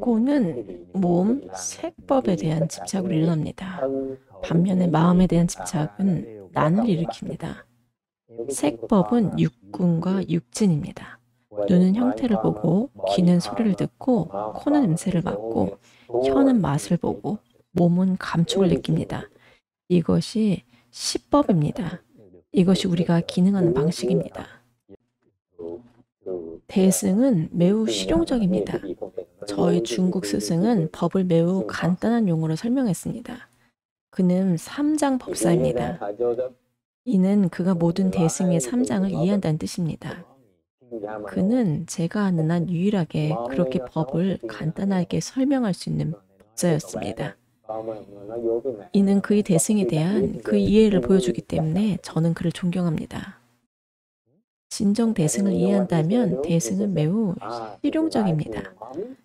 고는 몸, 색법에 대한 집착으로 일어납니다. 반면에 마음에 대한 집착은 난을 일으킵니다. 색법은 육군과 육진입니다. 눈은 형태를 보고, 귀는 소리를 듣고, 코는 냄새를 맡고, 혀는 맛을 보고, 몸은 감촉을 느낍니다. 이것이 시법입니다. 이것이 우리가 기능하는 방식입니다. 대승은 매우 실용적입니다. 저의 중국 스승은 법을 매우 간단한 용어로 설명했습니다. 그는 3장 법사입니다. 이는 그가 모든 대승의 3장을 이해한다는 뜻입니다. 그는 제가 아는 한 유일하게 그렇게 법을 간단하게 설명할 수 있는 법사였습니다. 이는 그의 대승에 대한 그 이해를 보여주기 때문에 저는 그를 존경합니다. 진정 대승을 이해한다면 대승은 매우 실용적입니다.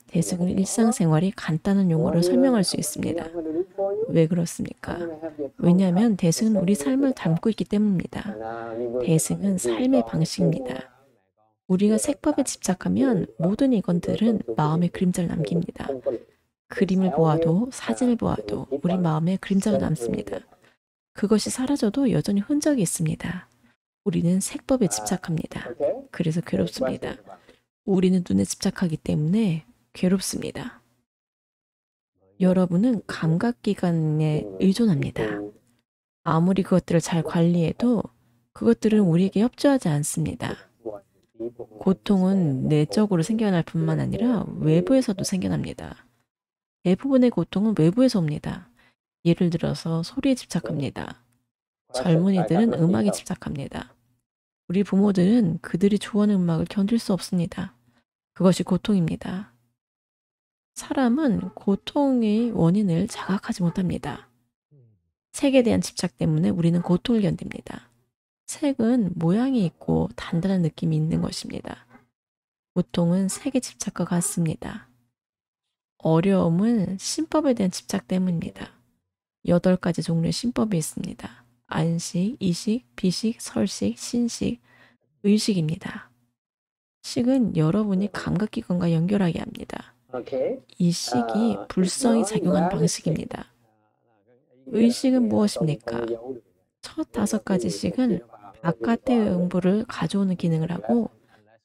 대승은 일상생활이 간단한 용어로 설명할 수 있습니다. 왜 그렇습니까? 왜냐하면 대승은 우리 삶을 담고 있기 때문입니다. 대승은 삶의 방식입니다. 우리가 색법에 집착하면 모든 이건들은 마음의 그림자를 남깁니다. 그림을 보아도 사진을 보아도 우리 마음에 그림자가 남습니다. 그것이 사라져도 여전히 흔적이 있습니다. 우리는 색법에 집착합니다. 그래서 괴롭습니다. 우리는 눈에 집착하기 때문에 괴롭습니다. 여러분은 감각기관에 의존합니다. 아무리 그것들을 잘 관리해도 그것들은 우리에게 협조하지 않습니다. 고통은 내적으로 생겨날 뿐만 아니라 외부에서도 생겨납니다. 대부분의 고통은 외부에서 옵니다. 예를 들어서 소리에 집착합니다. 젊은이들은 음악에 집착합니다. 우리 부모들은 그들이 좋아하는 음악을 견딜 수 없습니다. 그것이 고통입니다. 사람은 고통의 원인을 자각하지 못합니다. 색에 대한 집착 때문에 우리는 고통을 견딥니다. 색은 모양이 있고 단단한 느낌이 있는 것입니다. 고통은 색에 집착과 같습니다. 어려움은 신법에 대한 집착 때문입니다. 8가지 종류의 신법이 있습니다. 안식, 이식, 비식, 설식, 신식, 의식입니다. 식은 여러분이 감각기관과 연결하게 합니다. 이식이 불성이 작용하는 방식입니다. 의식은 무엇입니까? 첫 5가지 식은 바깥의 응부를 가져오는 기능을 하고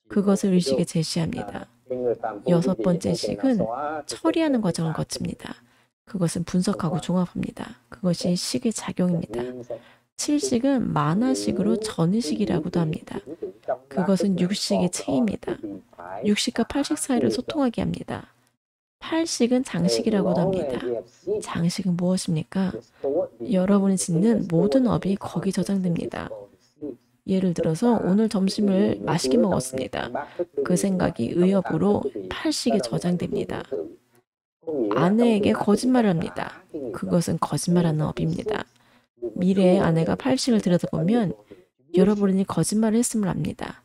그것을 의식에 제시합니다. 6번째 식은 처리하는 과정을 거칩니다. 그것은 분석하고 종합합니다. 그것이 식의 작용입니다. 7식은 만화식으로 전의식이라고도 합니다. 그것은 6식의 체입니다. 6식과 8식 사이를 소통하게 합니다. 8식은 장식이라고도 합니다. 장식은 무엇입니까? 여러분이 짓는 모든 업이 거기 저장됩니다. 예를 들어서 오늘 점심을 맛있게 먹었습니다. 그 생각이 의업으로 8식에 저장됩니다. 아내에게 거짓말을 합니다. 그것은 거짓말하는 업입니다. 미래의 아내가 8식을 들여다보면 여러분이 거짓말을 했음을 압니다.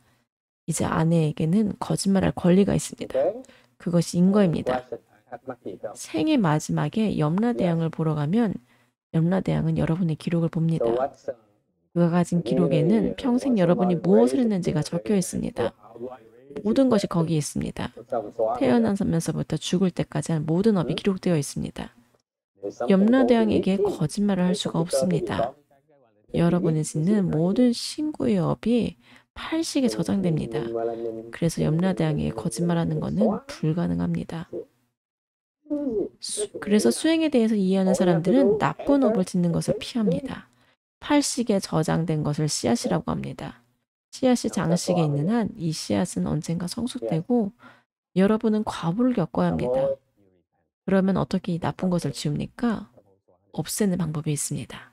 이제 아내에게는 거짓말할 권리가 있습니다. 그것이 인거입니다. 생의 마지막에 염라대왕을 보러 가면 염라대왕은 여러분의 기록을 봅니다. 그가 가진 기록에는 평생 여러분이 무엇을 했는지가 적혀 있습니다. 모든 것이 거기에 있습니다. 태어나면서부터 죽을 때까지 한 모든 업이 기록되어 있습니다. 염라대왕에게 거짓말을 할 수가 없습니다. 여러분이 짓는 모든 신고의 업이 8식에 저장됩니다. 그래서 염라대왕에게 거짓말하는 것은 불가능합니다. 그래서 수행에 대해서 이해하는 사람들은 나쁜 업을 짓는 것을 피합니다. 8식에 저장된 것을 씨앗이라고 합니다. 씨앗이 장식에 있는 한 이 씨앗은 언젠가 성숙되고 여러분은 과부를 겪어야 합니다. 그러면 어떻게 이 나쁜 것을 지웁니까? 없애는 방법이 있습니다.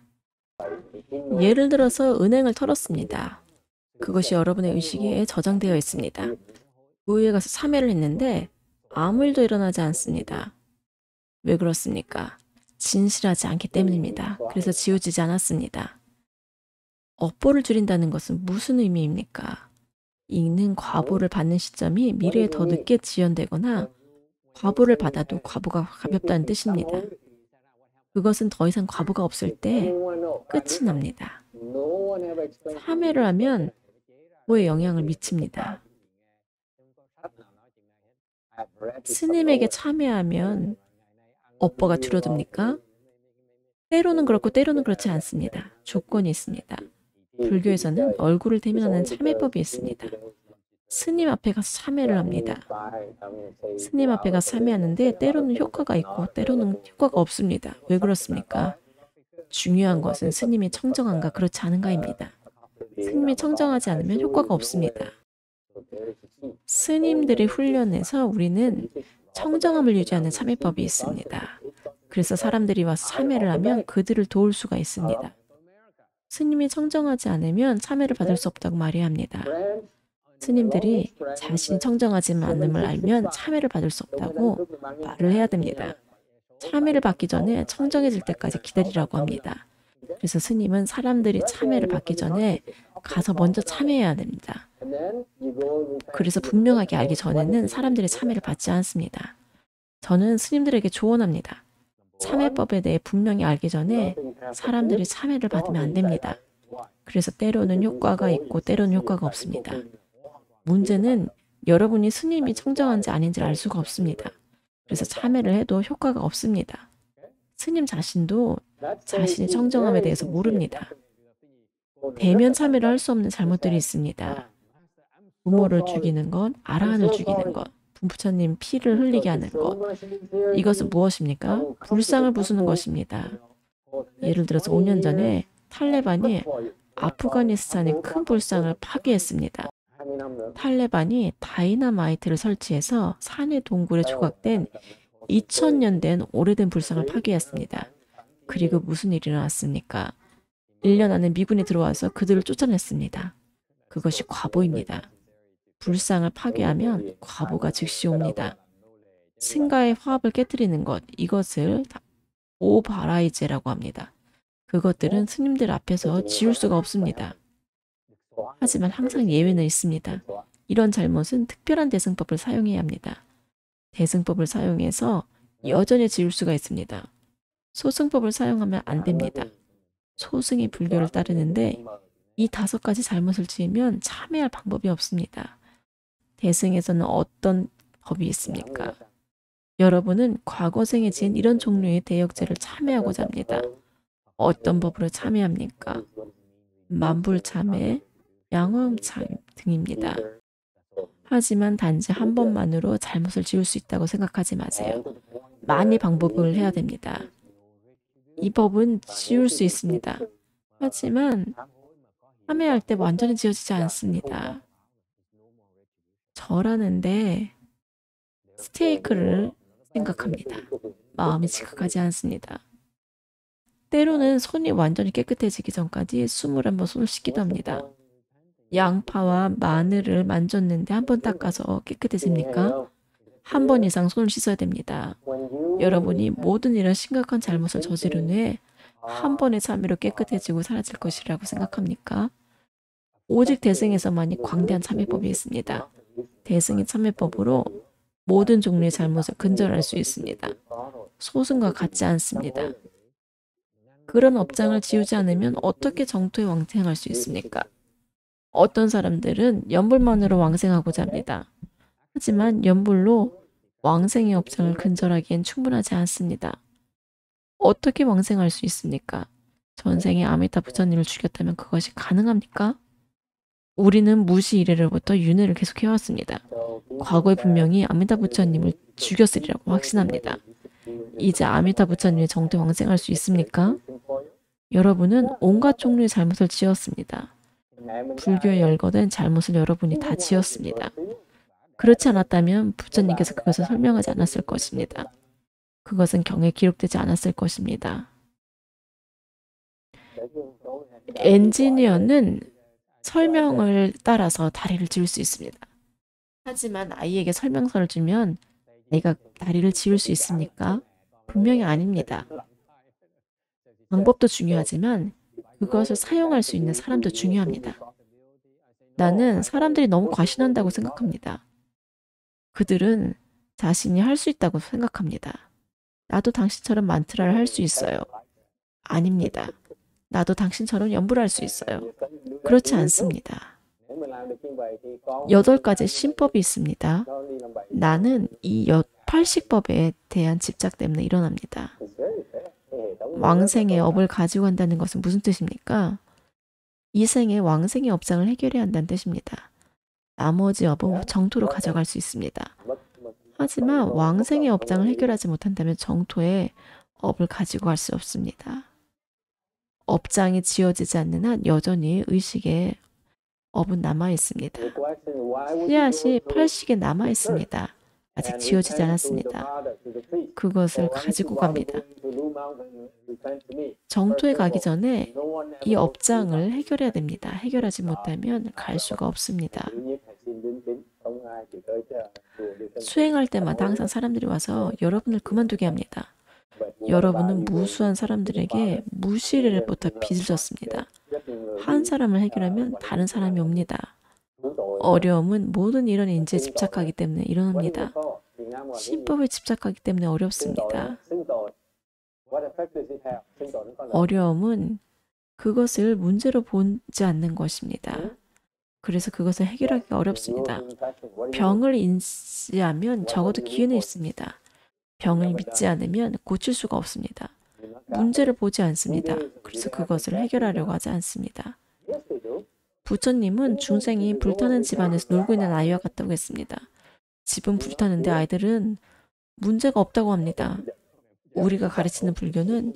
예를 들어서 은행을 털었습니다. 그것이 여러분의 의식에 저장되어 있습니다. 교회에 가서 참회를 했는데 아무 일도 일어나지 않습니다. 왜 그렇습니까? 진실하지 않기 때문입니다. 그래서 지워지지 않았습니다. 업보를 줄인다는 것은 무슨 의미입니까? 읽는 과보를 받는 시점이 미래에 더 늦게 지연되거나 과보를 받아도 과보가 가볍다는 뜻입니다. 그것은 더 이상 과보가 없을 때 끝이 납니다. 참회를 하면 과보에 영향을 미칩니다. 스님에게 참여하면 업보가 줄어듭니까? 때로는 그렇고 때로는 그렇지 않습니다. 조건이 있습니다. 불교에서는 얼굴을 대면하는 참회법이 있습니다. 스님 앞에 가서 참회를 합니다. 스님 앞에 가서 참회하는데 때로는 효과가 있고 때로는 효과가 없습니다. 왜 그렇습니까? 중요한 것은 스님이 청정한가 그렇지 않은가입니다. 스님이 청정하지 않으면 효과가 없습니다. 스님들이 훈련해서 우리는 청정함을 유지하는 참회법이 있습니다. 그래서 사람들이 와서 참회를 하면 그들을 도울 수가 있습니다. 스님이 청정하지 않으면 참회를 받을 수 없다고 말해야 합니다. 스님들이 자신이 청정하지 않음을 알면 참회를 받을 수 없다고 말을 해야 됩니다. 참회를 받기 전에 청정해질 때까지 기다리라고 합니다. 그래서 스님은 사람들이 참회를 받기 전에 가서 먼저 참회해야 됩니다. 그래서 분명하게 알기 전에는 사람들이 참회를 받지 않습니다. 저는 스님들에게 조언합니다. 참회법에 대해 분명히 알기 전에 사람들이 참회를 받으면 안 됩니다. 그래서 때로는 효과가 있고 때로는 효과가 없습니다. 문제는 여러분이 스님이 청정한지 아닌지를 알 수가 없습니다. 그래서 참회를 해도 효과가 없습니다. 스님 자신도 자신의 청정함에 대해서 모릅니다. 대면 참회를 할 수 없는 잘못들이 있습니다. 부모를 죽이는 것, 아라한을 죽이는 것, 부처님 피를 흘리게 하는 것. 이것은 무엇입니까? 불상을 부수는 것입니다. 예를 들어서 5년 전에 탈레반이 아프가니스탄의 큰 불상을 파괴했습니다. 탈레반이 다이너마이트를 설치해서 산의 동굴에 조각된 2000년 된 오래된 불상을 파괴했습니다. 그리고 무슨 일이 일어났습니까? 1년 안에 미군이 들어와서 그들을 쫓아냈습니다. 그것이 과보입니다. 불상을 파괴하면 과보가 즉시 옵니다. 신과의 화합을 깨뜨리는 것, 이것을 오바라이제라고 합니다. 그것들은 스님들 앞에서 지울 수가 없습니다. 하지만 항상 예외는 있습니다. 이런 잘못은 특별한 대승법을 사용해야 합니다. 대승법을 사용해서 여전히 지울 수가 있습니다. 소승법을 사용하면 안 됩니다. 소승이 불교를 따르는데 이 5가지 잘못을 지으면 참회할 방법이 없습니다. 대승에서는 어떤 법이 있습니까? 여러분은 과거생에 지은 이런 종류의 대역죄를 참회하고자 합니다. 어떤 법으로 참회합니까? 만불참회, 양엄참 등입니다. 하지만 단지 한 번만으로 잘못을 지울 수 있다고 생각하지 마세요. 많이 방법을 해야 됩니다. 이 법은 지울 수 있습니다. 하지만 참회할 때 완전히 지워지지 않습니다. 절하는데 스테이크를 생각합니다. 마음이 지각하지 않습니다. 때로는 손이 완전히 깨끗해지기 전까지 21번 손을 씻기도 합니다. 양파와 마늘을 만졌는데 한 번 닦아서 깨끗해집니까? 한 번 이상 손을 씻어야 됩니다. 여러분이 모든 이런 심각한 잘못을 저지른 후에 한 번의 참회로 깨끗해지고 사라질 것이라고 생각합니까? 오직 대승에서만이 광대한 참회법이 있습니다. 대승의 참회법으로 모든 종류의 잘못을 근절할 수 있습니다. 소승과 같지 않습니다. 그런 업장을 지우지 않으면 어떻게 정토에 왕생할 수 있습니까? 어떤 사람들은 연불만으로 왕생하고자 합니다. 하지만 연불로 왕생의 업장을 근절하기엔 충분하지 않습니다. 어떻게 왕생할 수 있습니까? 전생에 아미타 부처님을 죽였다면 그것이 가능합니까? 우리는 무시 이래로부터 윤회를 계속해왔습니다. 과거에 분명히 아미타 부처님을 죽였으리라고 확신합니다. 이제 아미타 부처님의 정토에 왕생할 수 있습니까? 여러분은 온갖 종류의 잘못을 지었습니다. 불교에 열거된 잘못을 여러분이 다 지었습니다. 그렇지 않았다면 부처님께서 그것을 설명하지 않았을 것입니다. 그것은 경에 기록되지 않았을 것입니다. 엔지니어는 설명을 따라서 다리를 지을 수 있습니다. 하지만 아이에게 설명서를 주면 내가 다리를 지을 수 있습니까? 분명히 아닙니다. 방법도 중요하지만 그것을 사용할 수 있는 사람도 중요합니다. 나는 사람들이 너무 과신한다고 생각합니다. 그들은 자신이 할 수 있다고 생각합니다. 나도 당신처럼 만트라를 할 수 있어요. 아닙니다. 나도 당신처럼 연불할 수 있어요. 그렇지 않습니다. 8가지 신법이 있습니다. 나는 이 8식법에 대한 집착 때문에 일어납니다. 왕생의 업을 가지고 한다는 것은 무슨 뜻입니까? 이 생의 왕생의 업장을 해결해야 한다는 뜻입니다. 나머지 업은 정토로 가져갈 수 있습니다. 하지만 왕생의 업장을 해결하지 못한다면 정토에 업을 가지고 갈 수 없습니다. 업장이 지어지지 않는 한 여전히 의식에 업은 남아있습니다. 씨앗이 8식에 남아있습니다. 아직 지어지지 않았습니다. 그것을 가지고 갑니다. 정토에 가기 전에 이 업장을 해결해야 됩니다. 해결하지 못하면 갈 수가 없습니다. 수행할 때마다 항상 사람들이 와서 여러분을 그만두게 합니다. 여러분은 무수한 사람들에게 무시를보다 빚을 졌습니다. 한 사람을 해결하면 다른 사람이 옵니다. 어려움은 모든 이런 인재에 집착하기 때문에 일어납니다. 신법에 집착하기 때문에 어렵습니다. 어려움은 그것을 문제로 보지 않는 것입니다. 그래서 그것을 해결하기가 어렵습니다. 병을 인지하면 적어도 기회는 있습니다. 병을 믿지 않으면 고칠 수가 없습니다. 문제를 보지 않습니다. 그래서 그것을 해결하려고 하지 않습니다. 부처님은 중생이 불타는 집 안에서 놀고 있는 아이와 같다고 했습니다. 집은 불타는데 아이들은 문제가 없다고 합니다. 우리가 가르치는 불교는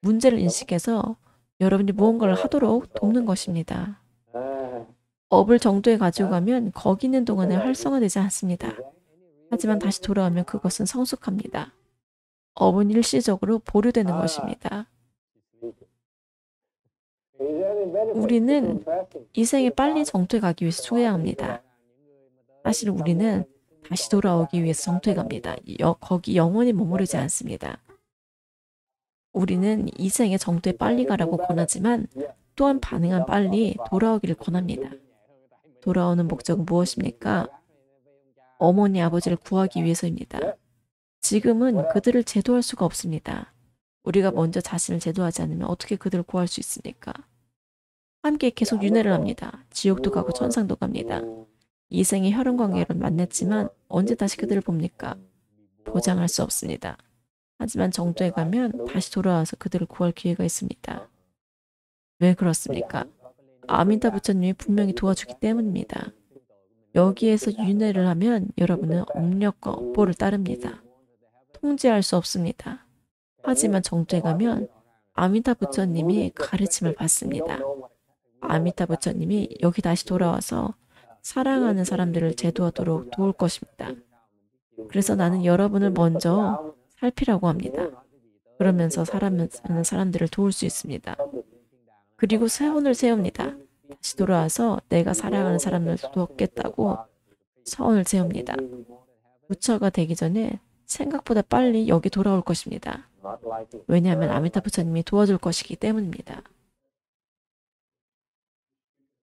문제를 인식해서 여러분이 무언가를 하도록 돕는 것입니다. 업을 정도에 가지고 가면 거기 있는 동안에 활성화되지 않습니다. 하지만 다시 돌아오면 그것은 성숙합니다. 업은 일시적으로 보류되는 것입니다. 우리는 이 생에 빨리 정토에 가기 위해서 수행해야 합니다. 사실 우리는 다시 돌아오기 위해서 정토에 갑니다. 거기 영원히 머무르지 않습니다. 우리는 이 생에 정토에 빨리 가라고 권하지만 또한 가능한 빨리 돌아오기를 권합니다. 돌아오는 목적은 무엇입니까? 어머니, 아버지를 구하기 위해서입니다. 지금은 그들을 제도할 수가 없습니다. 우리가 먼저 자신을 제도하지 않으면 어떻게 그들을 구할 수 있습니까? 함께 계속 윤회를 합니다. 지옥도 가고 천상도 갑니다. 이 생의 혈연관계를 만났지만 언제 다시 그들을 봅니까? 보장할 수 없습니다. 하지만 정도에 가면 다시 돌아와서 그들을 구할 기회가 있습니다. 왜 그렇습니까? 아미타 부처님이 분명히 도와주기 때문입니다. 여기에서 윤회를 하면 여러분은 업력과 업보를 따릅니다. 통제할 수 없습니다. 하지만 정토에 가면 아미타 부처님이 가르침을 받습니다. 아미타 부처님이 여기 다시 돌아와서 사랑하는 사람들을 제도하도록 도울 것입니다. 그래서 나는 여러분을 먼저 살피라고 합니다. 그러면서 사랑하는 사람들을 도울 수 있습니다. 그리고 소원을 세웁니다. 다시 돌아와서 내가 사랑하는 사람을 돕겠다고 서원을 세웁니다. 부처가 되기 전에 생각보다 빨리 여기 돌아올 것입니다. 왜냐하면 아미타 부처님이 도와줄 것이기 때문입니다.